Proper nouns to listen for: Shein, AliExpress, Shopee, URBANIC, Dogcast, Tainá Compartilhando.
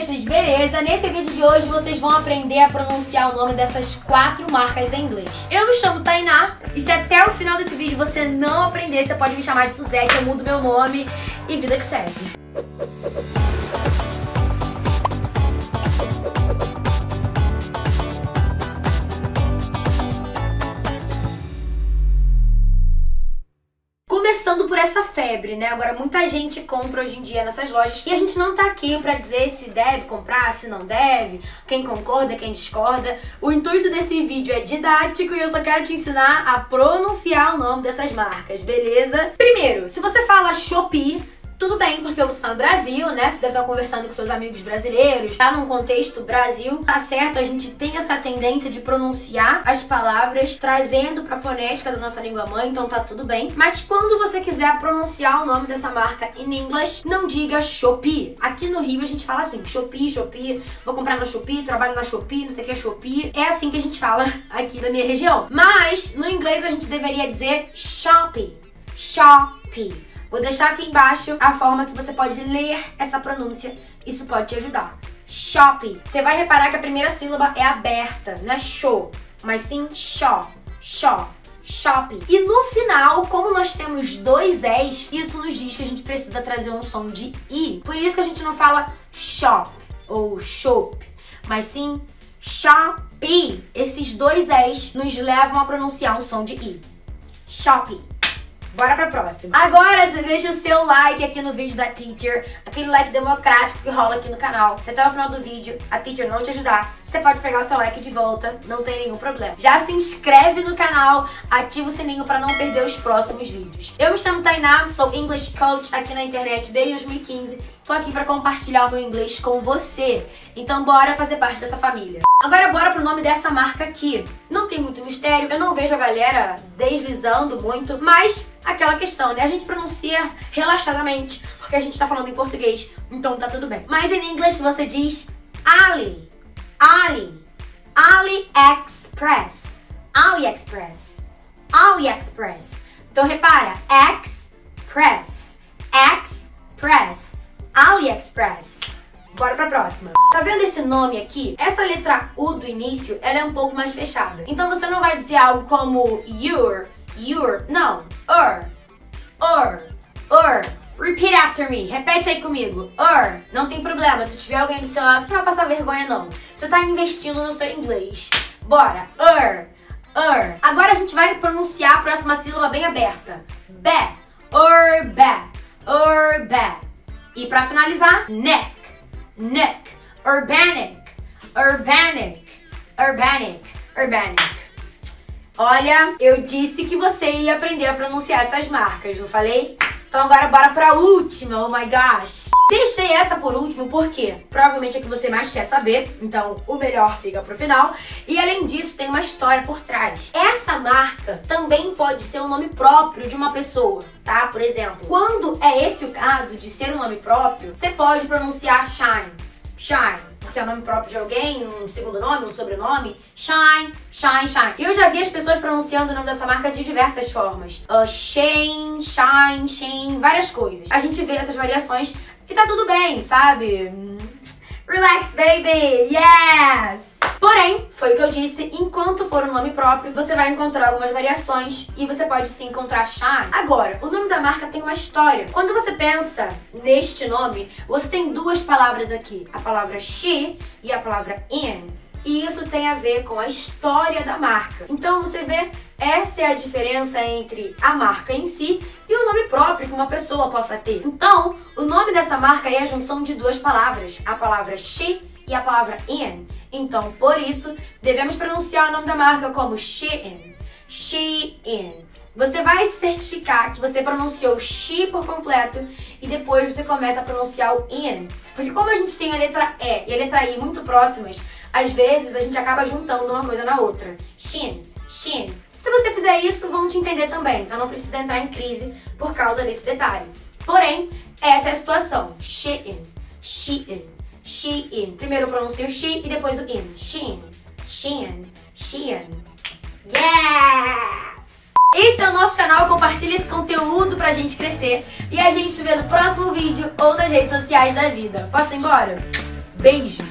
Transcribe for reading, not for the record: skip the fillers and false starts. bonitos, beleza? Nesse vídeo de hoje vocês vão aprender a pronunciar o nome dessas 4 marcas em inglês. Eu me chamo Tainá e se até o final desse vídeo você não aprender, você pode me chamar de Suzete, eu mudo meu nome e vida que segue. Começando por essa febre, né? Agora muita gente compra hoje em dia nessas lojas e a gente não tá aqui pra dizer se deve comprar, se não deve, quem concorda, quem discorda. O intuito desse vídeo é didático e eu só quero te ensinar a pronunciar o nome dessas marcas, beleza? Primeiro, se você fala Shopee, tudo bem, porque você tá no Brasil, né? Você deve estar conversando com seus amigos brasileiros, tá num contexto Brasil, tá certo? A gente tem essa tendência de pronunciar as palavras trazendo pra fonética da nossa língua mãe, então tá tudo bem. Mas quando você quiser pronunciar o nome dessa marca em inglês, não diga Shopee. Aqui no Rio a gente fala assim, Shopee, Shopee, vou comprar na Shopee, trabalho na Shopee, não sei o que é Shopee. É assim que a gente fala aqui na minha região. Mas no inglês a gente deveria dizer Shopee, Shopee. Vou deixar aqui embaixo a forma que você pode ler essa pronúncia. Isso pode te ajudar. Shopee. Você vai reparar que a primeira sílaba é aberta, não é show, mas sim shó, shó, Shopee. E no final, como nós temos 2 E's, isso nos diz que a gente precisa trazer um som de I. Por isso que a gente não fala shop ou shop, mas sim Shopee. Esses 2 E's nos levam a pronunciar um som de I. Shopee. Bora pra próxima. Agora você deixa o seu like aqui no vídeo da Teacher, aquele like democrático que rola aqui no canal. Se até o final do vídeo a Teacher não te ajudar, você pode pegar o seu like de volta, não tem nenhum problema. Já se inscreve no canal, ativa o sininho pra não perder os próximos vídeos. Eu me chamo Tainá, sou English Coach aqui na internet desde 2015. Tô aqui pra compartilhar o meu inglês com você. Então bora fazer parte dessa família. Agora bora pro nome dessa marca aqui. Não tem muito mistério, eu não vejo a galera deslizando muito, mas aquela questão, né? A gente pronuncia relaxadamente, porque a gente tá falando em português, então tá tudo bem. Mas em inglês você diz AliExpress, AliExpress, AliExpress. Então repara, Express, Express, AliExpress. Bora pra próxima. Tá vendo esse nome aqui? Essa letra U do início, ela é um pouco mais fechada. Então você não vai dizer algo como your, não. Or. Repeat after me. Repete aí comigo. Or. Não tem problema, se tiver alguém do seu lado, você não vai passar vergonha, não. Você tá investindo no seu inglês. Bora. Or. Agora a gente vai pronunciar a próxima sílaba bem aberta. Be. Or, be. Or, be. E pra finalizar, né. Neck, urbanic, urbanic, urbanic, urbanic. Olha, eu disse que você ia aprender a pronunciar essas marcas, não falei? Então agora bora pra última, oh my gosh. Deixei essa por último porque provavelmente é que você mais quer saber, então o melhor fica pro final. E além disso, tem uma história por trás. Essa marca também pode ser um nome próprio de uma pessoa, tá? Por exemplo, quando é esse o caso de ser um nome próprio, você pode pronunciar Shein, Shein, porque é o nome próprio de alguém, um segundo nome, um sobrenome. Shein, Shein, Shein. E eu já vi as pessoas pronunciando o nome dessa marca de diversas formas. Shein, Shein, Shein, várias coisas. A gente vê essas variações e tá tudo bem, sabe? Relax, baby! Yes! Porém, foi o que eu disse, enquanto for um nome próprio, você vai encontrar algumas variações e você pode sim encontrar Shein. Agora, o nome da marca tem uma história. Quando você pensa neste nome, você tem 2 palavras aqui. A palavra she e a palavra in. E isso tem a ver com a história da marca. Então você vê, essa é a diferença entre a marca em si e o nome próprio que uma pessoa possa ter. Então, o nome dessa marca é a junção de 2 palavras, a palavra she e a palavra in. Então, por isso, devemos pronunciar o nome da marca como Shein, Shein. Você vai certificar que você pronunciou she por completo e depois você começa a pronunciar o in. Porque como a gente tem a letra E e a letra I muito próximas, às vezes a gente acaba juntando uma coisa na outra. Shein, Shein. Se você fizer isso, vão te entender também, então não precisa entrar em crise por causa desse detalhe. Porém, essa é a situação. Shein, Shein, Shein. Primeiro eu pronuncio she e depois o in. Shein, Shein, Shein. Yes! Esse é o nosso canal, compartilha esse conteúdo pra gente crescer e a gente se vê no próximo vídeo ou nas redes sociais da vida. Posso ir embora? Beijo!